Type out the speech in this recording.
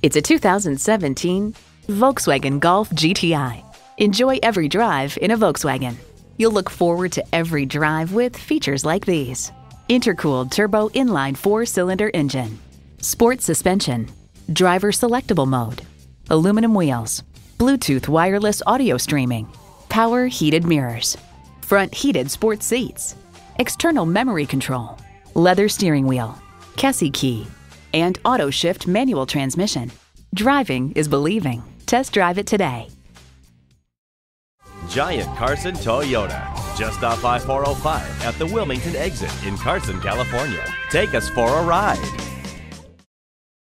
It's a 2017 Volkswagen Golf GTI. Enjoy every drive in a Volkswagen. You'll look forward to every drive with features like these: intercooled turbo inline 4-cylinder engine, sport suspension, driver selectable mode, aluminum wheels, Bluetooth wireless audio streaming, power heated mirrors, front heated sport seats, external memory control, leather steering wheel, Kessy key, and auto shift manual transmission. Driving is believing. Test drive it today. Giant Carson Toyota, just off I-405 at the Wilmington exit in Carson, California. Take us for a ride.